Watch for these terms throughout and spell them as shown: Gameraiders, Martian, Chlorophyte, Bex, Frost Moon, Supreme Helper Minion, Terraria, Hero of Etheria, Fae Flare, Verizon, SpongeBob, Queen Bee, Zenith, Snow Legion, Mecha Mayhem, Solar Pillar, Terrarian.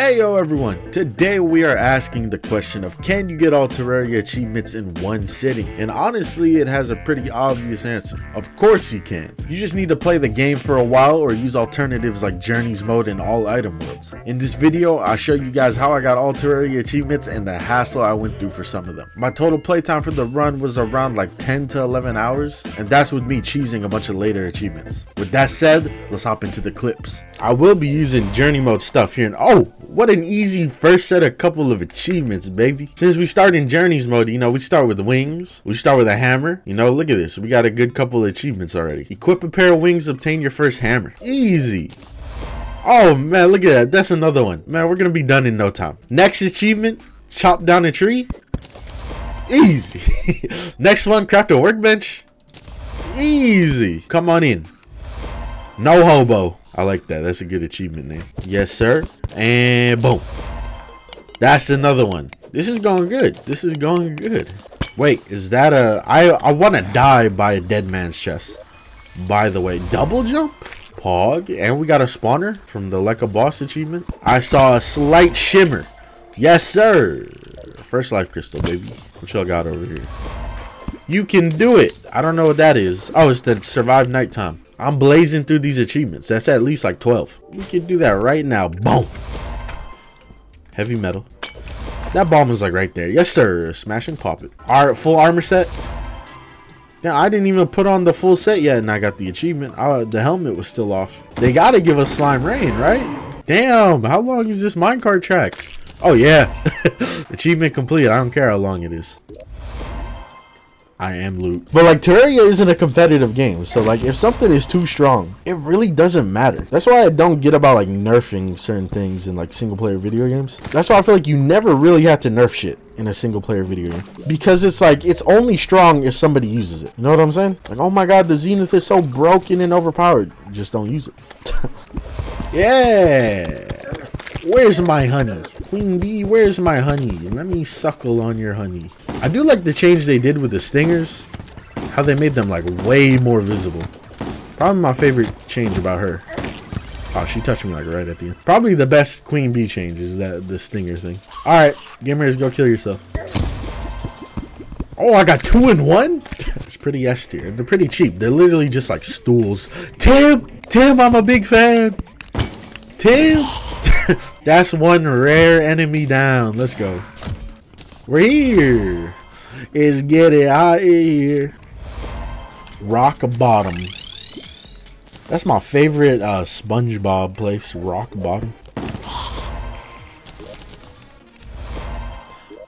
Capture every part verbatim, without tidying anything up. Heyo everyone, today we are asking the question of can you get all Terraria achievements in one sitting? And honestly, it has a pretty obvious answer. Of course you can. You just need to play the game for a while or use alternatives like Journeys mode and all item worlds. In this video, I'll show you guys how I got all Terraria achievements and the hassle I went through for some of them. My total playtime for the run was around like ten to eleven hours, and that's with me cheesing a bunch of later achievements. With that said, let's hop into the clips. I will be using Journey mode stuff here, and oh! What an easy first set of couple of achievements, baby. Since we start in Journeys mode, you know, we start with wings. We start with a hammer. You know, look at this. We got a good couple of achievements already. Equip a pair of wings, obtain your first hammer. Easy. Oh, man, look at that. That's another one. Man, we're going to be done in no time. Next achievement, chop down a tree. Easy. Next one, craft a workbench. Easy. Come on in. No hobo. I like that. That's a good achievement name. Yes, sir. And boom. That's another one. This is going good. This is going good. Wait, is that a... I, I want to die by a dead man's chest. By the way, double jump? Pog. And we got a spawner from the Lecha boss achievement. I saw a slight shimmer. Yes, sir. First life crystal, baby. What y'all got over here? You can do it. I don't know what that is. Oh, it's the survive nighttime. I'm blazing through these achievements. That's at least like twelve. You can do that right now. Boom. Heavy metal. That bomb was like right there. Yes, sir. Smash and pop it. All right, full armor set. Now, I didn't even put on the full set yet, and I got the achievement. I, the helmet was still off. They got to give us slime rain, right? Damn. How long is this minecart track? Oh, yeah. Achievement complete. I don't care how long it is. I am loot. But like Terraria isn't a competitive game. So like if something is too strong, it really doesn't matter. That's why I don't get about like nerfing certain things in like single player video games. That's why I feel like you never really have to nerf shit in a single player video game. Because it's like it's only strong if somebody uses it. You know what I'm saying? Like, oh my god, the Zenith is so broken and overpowered. Just don't use it. Yeah. Where's my honey? Queen Bee, where's my honey? Let me suckle on your honey. I do like the change they did with the stingers. How they made them like way more visible. Probably my favorite change about her. Oh, she touched me like right at the end. Probably the best Queen Bee change is that the stinger thing. All right, gamers, go kill yourself. Oh, I got two in one? It's pretty S tier. They're pretty cheap. They're literally just like stools. Tim, Tim, I'm a big fan. Tim. That's one rare enemy down. Let's go. We're here. It's getting out of here. Rock bottom. That's my favorite uh, SpongeBob place. Rock bottom.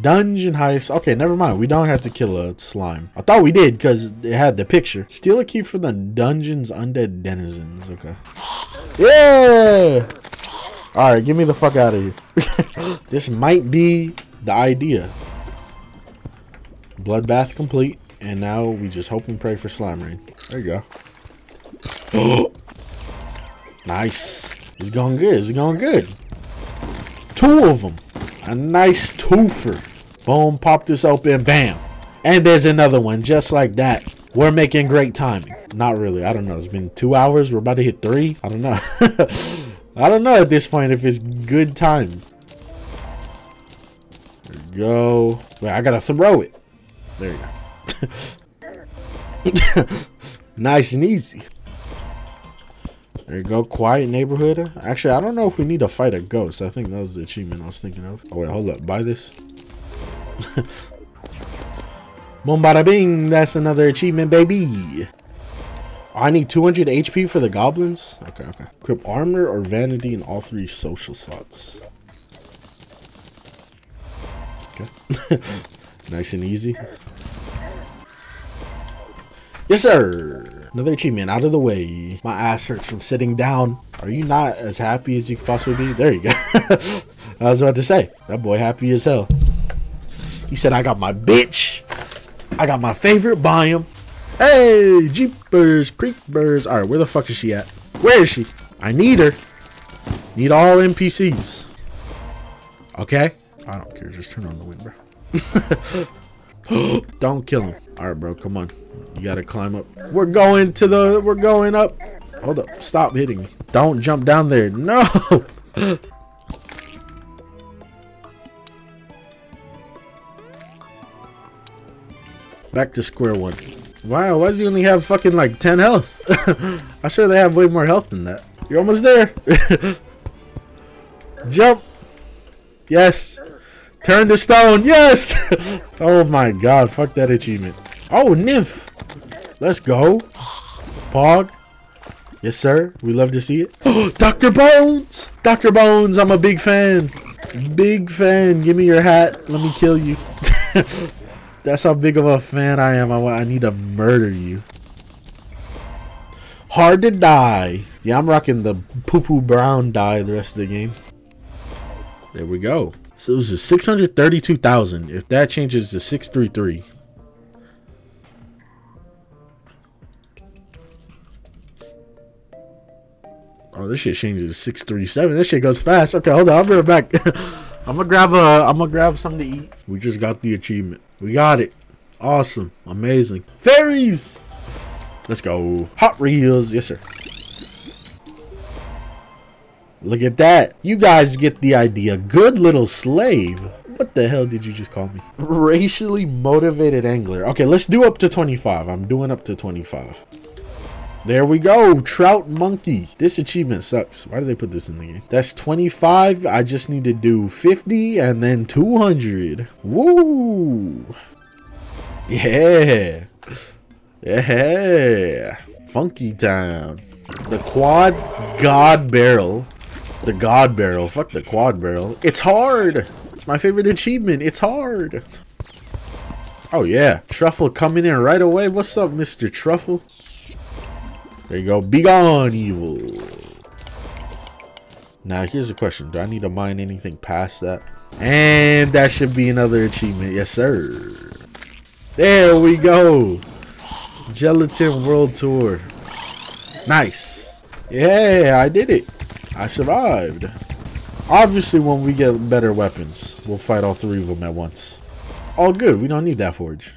Dungeon heist. Okay, never mind. We don't have to kill a slime. I thought we did because it had the picture. Steal a key from the dungeon's undead denizens. Okay. Yeah. All right, get me the fuck out of here. This might be the idea. Bloodbath complete, and now we just hope and pray for slime rain. There you go. Nice. It's going good. It's going good. Two of them. A nice twofer. Boom, pop this open, bam. And there's another one just like that. We're making great timing. Not really. I don't know. It's been two hours. We're about to hit three. I don't know. I don't know at this point if it's good time. There you go. Wait, I gotta throw it. There you go. Nice and easy. There you go. Quiet neighborhood. Actually, I don't know if we need to fight a ghost. I think that was the achievement I was thinking of. Oh, wait, hold up. Buy this. Boom, bada bing. That's another achievement, baby. I need two hundred H P for the goblins. Okay, okay. Equip armor or vanity in all three social slots. Okay. Nice and easy. Yes, sir. Another achievement out of the way. My ass hurts from sitting down. Are you not as happy as you could possibly be? There you go. I was about to say, that boy happy as hell. He said, I got my bitch. I got my favorite biome. Hey, jeepers, creepers. All right, where the fuck is she at? Where is she? I need her. Need all N P Cs. Okay. I don't care. Just turn on the wind, bro. Don't kill him. All right, bro. Come on. You got to climb up. We're going to the... We're going up. Hold up. Stop hitting me. Don't jump down there. No. Back to square one. Wow, why does he only have fucking like ten health? I'm sure they have way more health than that. You're almost there. Jump. Yes. Turn to stone. Yes. Oh my god. Fuck that achievement. Oh, nymph. Let's go. Pog. Yes, sir. We love to see it. Oh, Doctor Bones. Doctor Bones. I'm a big fan. Big fan. Give me your hat. Let me kill you. That's how big of a fan I am. I, I need to murder you. Hard to die. Yeah, I'm rocking the poo-poo brown dye the rest of the game. There we go. So this is six hundred thirty-two thousand. If that changes to six thirty-three. Oh, this shit changes to six thirty-seven. This shit goes fast. Okay, hold on. I'll be right back. I'm gonna grab a. I'm gonna grab something to eat. We just got the achievement. We got it. Awesome. Amazing. Fairies. Let's go. Hot reels. Yes, sir. Look at that. You guys get the idea. Good little slave. What the hell did you just call me? Racially motivated angler. Okay, let's do up to twenty-five. I'm doing up to twenty-five. There we go. Trout monkey. This achievement sucks. Why do they put this in the game? That's twenty-five. I just need to do fifty and then two hundred. Woo. Yeah. Yeah. Funky town. The quad god barrel. The god barrel. Fuck the quad barrel. It's hard. It's my favorite achievement. It's hard. Oh yeah. Truffle coming in right away. What's up, Mister Truffle? There you go. Be gone, evil. Now here's a question. Do I need to mine anything past that? And that should be another achievement. Yes, sir. There we go. Gelatin World Tour. Nice. Yeah, I did it. I survived. Obviously, when we get better weapons, we'll fight all three of them at once. All good. We don't need that forge.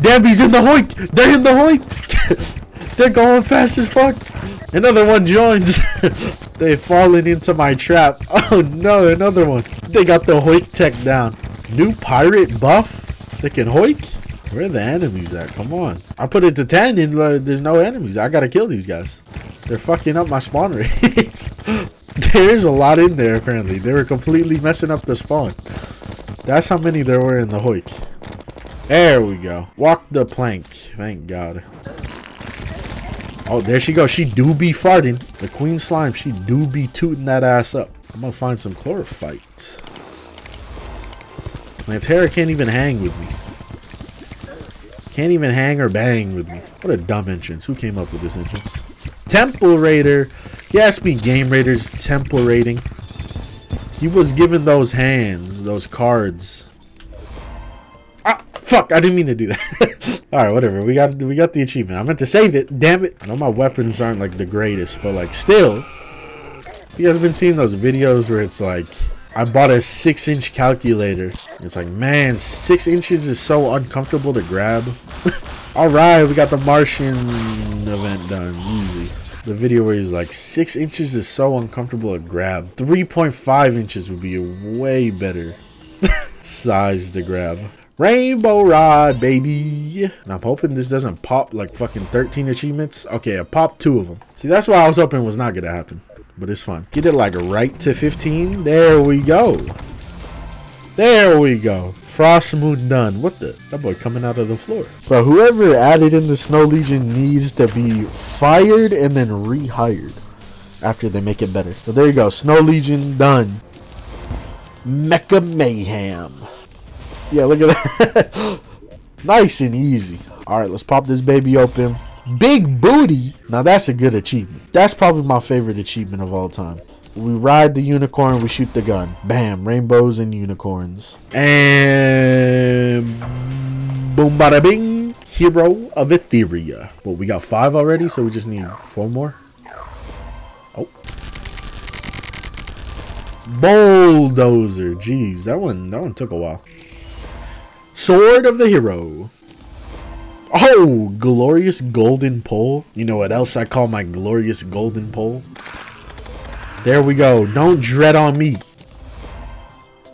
Dabby's in the hoik. They're in the hoik. They're going fast as fuck. Another one joins. They've fallen into my trap. Oh, no. Another one. They got the hoik tech down. New pirate buff. They can hoik. Where are the enemies at? Come on. I put it to ten and uh, there's no enemies. I gotta kill these guys. They're fucking up my spawn rates. There's a lot in there apparently. They were completely messing up the spawn. That's how many there were in the hoik. There we go. Walk the plank. Thank God. Oh, there she goes. She do be farting. The queen slime, she do be tooting that ass up. I'm gonna find some chlorophyte. Lantera can't even hang with me. Can't even hang or bang with me. What a dumb entrance. Who came up with this entrance? Temple Raider. He asked me Game Raider's temple rating. He was given those hands, those cards. Ah, fuck. I didn't mean to do that. All right, whatever. We got we got the achievement. I meant to save it. Damn it. I know my weapons aren't like the greatest, but like still. You guys have been seeing those videos where it's like, I bought a six inch calculator. It's like, man, six inches is so uncomfortable to grab. All right, we got the Martian event done. Easy. The video where he's like, six inches is so uncomfortable to grab. three point five inches would be a way better size to grab. Rainbow rod, baby. And I'm hoping this doesn't pop like fucking thirteen achievements. Okay, I popped two of them. See, that's what I was hoping was not gonna happen. But it's fun. Get it like right to fifteen. There we go. There we go. Frost Moon done. What the? That boy coming out of the floor. Bro, whoever added in the Snow Legion needs to be fired and then rehired after they make it better. So there you go. Snow Legion done. Mecha Mayhem. Yeah, look at that. Nice and easy. All right, let's pop this baby open. Big booty. Now that's a good achievement. That's probably my favorite achievement of all time. We ride the unicorn, we shoot the gun. Bam, rainbows and unicorns. And boom bada bing. Hero of Etheria. Well, we got five already, so we just need four more. Oh. Bulldozer. Jeez, that one that one took a while. Sword of the hero. Oh, glorious golden pole. You know what else I call my glorious golden pole? There we go. Don't dread on me.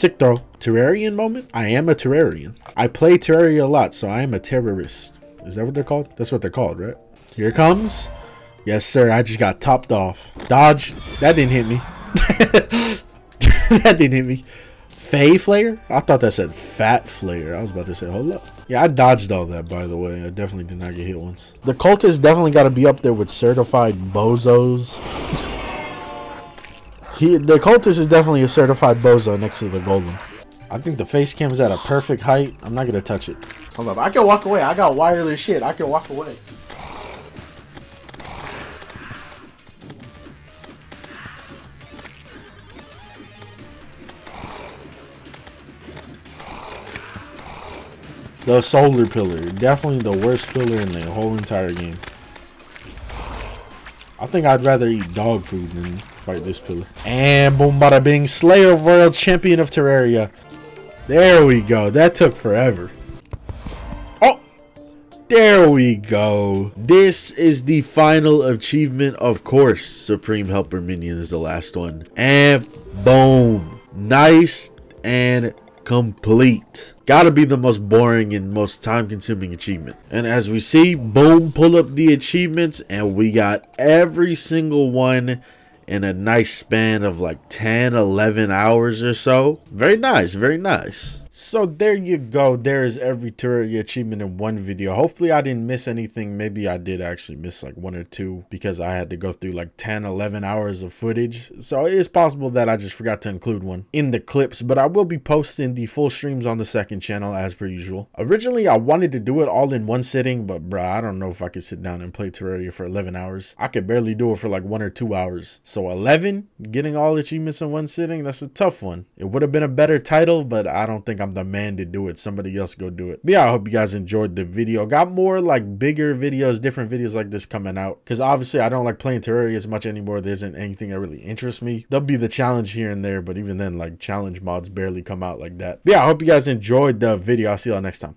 Sick though. Terrarian moment? I am a Terrarian. I play Terraria a lot, so I am a terrorist. Is that what they're called? That's what they're called, right? Here it comes. Yes, sir. I just got topped off. Dodge. That didn't hit me. That didn't hit me. Fae Flare? I thought that said Fat Flare. I was about to say, hold up. Yeah, I dodged all that, by the way. I definitely did not get hit once. The cultists definitely got to be up there with certified bozos. he, the cultist is definitely a certified bozo next to the golem. I think the face cam is at a perfect height. I'm not going to touch it. Hold up. I can walk away. I got wireless shit. I can walk away. The Solar Pillar, definitely the worst pillar in the whole entire game. I think I'd rather eat dog food than fight this pillar. And boom bada bing, Slayer World Champion of Terraria. There we go, that took forever. Oh, there we go. This is the final achievement, of course. Supreme Helper Minion is the last one. And boom, nice and complete. Gotta be the most boring and most time-consuming achievement. And as we see, boom, pull up the achievements, and we got every single one in a nice span of like ten eleven hours or so. Very nice, very nice. So there you go. There is every Terraria achievement in one video. Hopefully I didn't miss anything. Maybe I did actually miss like one or two because I had to go through like ten eleven hours of footage. So it's possible that I just forgot to include one in the clips, but I will be posting the full streams on the second channel as per usual. Originally I wanted to do it all in one sitting, but bruh, I don't know if I could sit down and play Terraria for eleven hours. I could barely do it for like one or two hours. So eleven, getting all achievements in one sitting, that's a tough one. It would have been a better title, but I don't think I'm the man to do it. Somebody else go do it. But yeah, I hope you guys enjoyed the video. Got more like bigger videos, different videos like this coming out, because obviously I don't like playing Terraria as much anymore. There isn't anything that really interests me. There'll be the challenge here and there, but even then, like, challenge mods barely come out like that. But yeah, I hope you guys enjoyed the video. I'll see y'all next time.